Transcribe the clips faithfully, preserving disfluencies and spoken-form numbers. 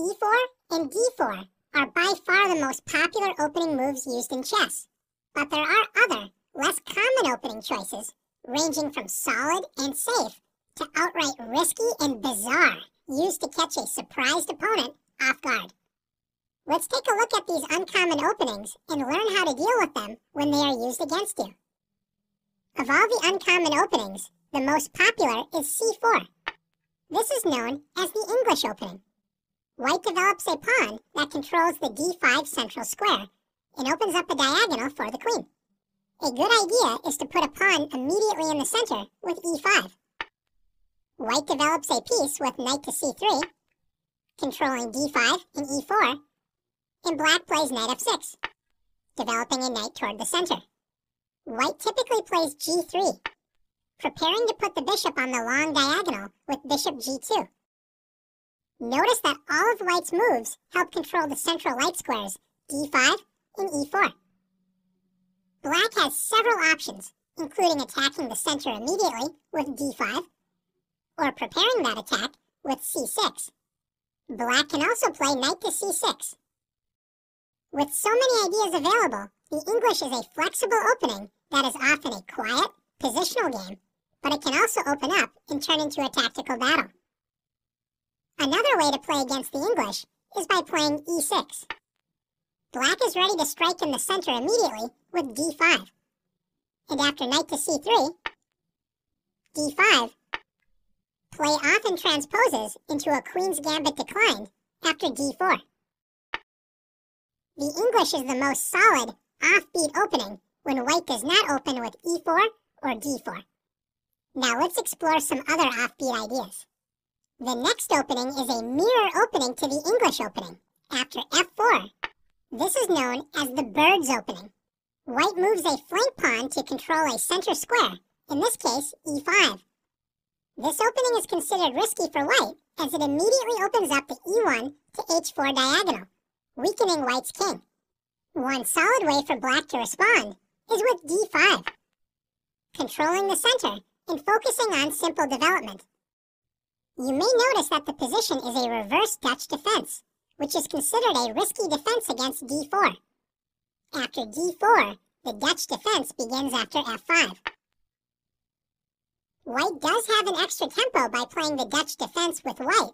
E four and D four are by far the most popular opening moves used in chess, but there are other, less common opening choices, ranging from solid and safe to outright risky and bizarre, used to catch a surprised opponent off guard. Let's take a look at these uncommon openings and learn how to deal with them when they are used against you. Of all the uncommon openings, the most popular is C four. This is known as the English opening. White develops a pawn that controls the D five central square and opens up a diagonal for the queen. A good idea is to put a pawn immediately in the center with E five. White develops a piece with knight to C three, controlling D five and E four, and black plays knight F six, developing a knight toward the center. White typically plays G three, preparing to put the bishop on the long diagonal with bishop G two. Notice that all of white's moves help control the central light squares D five and E four. Black has several options, including attacking the center immediately with D five, or preparing that attack with C six. Black can also play knight to C six. With so many ideas available, the English is a flexible opening that is often a quiet, positional game, but it can also open up and turn into a tactical battle. Another way to play against the English is by playing E six. Black is ready to strike in the center immediately with D five, and after knight to C three, D five, play often transposes into a Queen's Gambit Decline after D four. The English is the most solid, offbeat opening when white does not open with E four or D four. Now let's explore some other offbeat ideas. The next opening is a mirror opening to the English opening after F four. This is known as the bird's opening. White moves a flank pawn to control a center square, in this case, E five. This opening is considered risky for white as it immediately opens up the E one to H four diagonal, weakening white's king. One solid way for black to respond is with D five, controlling the center and focusing on simple development. You may notice that the position is a reverse Dutch defense, which is considered a risky defense against D four. After D four, the Dutch defense begins after F five. White does have an extra tempo by playing the Dutch defense with white,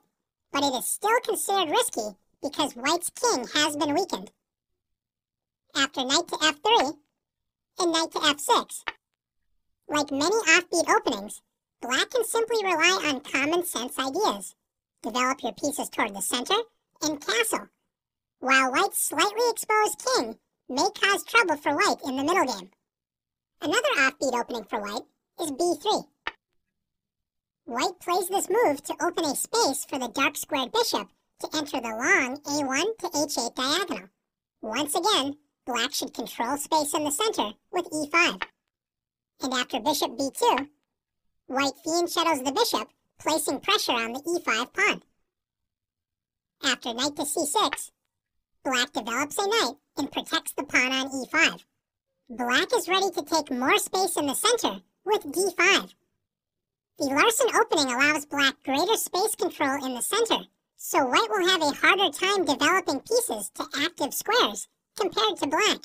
but it is still considered risky because white's king has been weakened. After knight to F three and knight to F six, like many offbeat openings, black can simply rely on common sense ideas. Develop your pieces toward the center and castle, while white's slightly exposed king may cause trouble for white in the middle game. Another offbeat opening for white is B three. White plays this move to open a space for the dark squared bishop to enter the long A one to H eight diagonal. Once again, black should control space in the center with E five. And after bishop B two, white fianchettos the bishop, placing pressure on the E five pawn. After knight to C six, black develops a knight and protects the pawn on E five. Black is ready to take more space in the center with D five. The Larsen opening allows black greater space control in the center, so white will have a harder time developing pieces to active squares compared to black.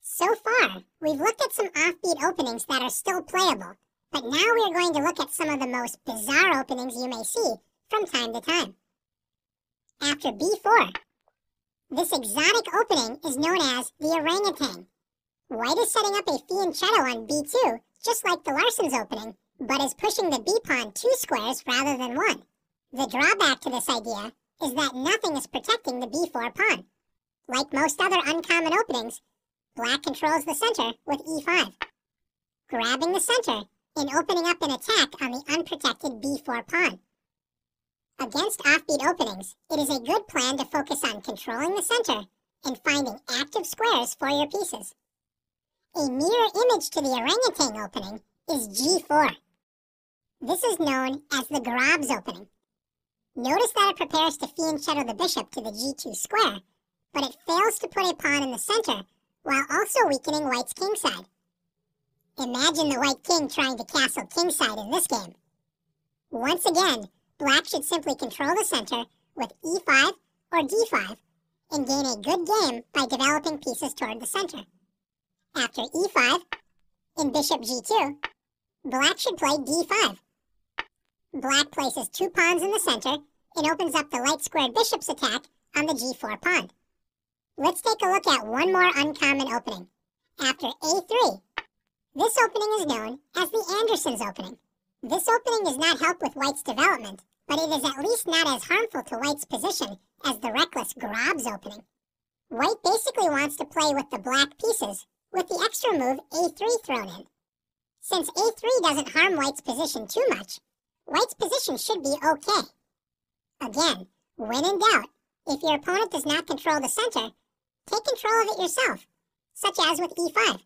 So far, we've looked at some offbeat openings that are still playable, but now we are going to look at some of the most bizarre openings you may see from time to time. After B four, this exotic opening is known as the orangutan. White is setting up a fianchetto on B two, just like the Larsen's opening, but is pushing the B pawn two squares rather than one. The drawback to this idea is that nothing is protecting the B four pawn. Like most other uncommon openings, black controls the center with E five, grabbing the center and opening up an attack on the unprotected B four pawn. Against offbeat openings, it is a good plan to focus on controlling the center and finding active squares for your pieces. A mirror image to the orangutan opening is G four. This is known as the Grob's opening. Notice that it prepares to fianchetto the bishop to the G two square, but it fails to put a pawn in the center while also weakening white's kingside. Imagine the white king trying to castle kingside in this game. Once again, black should simply control the center with e five or d five and gain a good game by developing pieces toward the center. After e five and bishop g two, black should play d five. Black places two pawns in the center and opens up the light squared bishop's attack on the g four pawn. Let's take a look at one more uncommon opening, after a three. This opening is known as the Anderssen's opening. This opening does not help with white's development, but it is at least not as harmful to white's position as the reckless Grob's opening. White basically wants to play with the black pieces, with the extra move a three thrown in. Since a three doesn't harm white's position too much, white's position should be okay. Again, when in doubt, if your opponent does not control the center, take control of it yourself, such as with e five.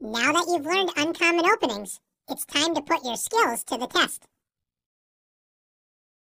Now that you've learned uncommon openings, it's time to put your skills to the test.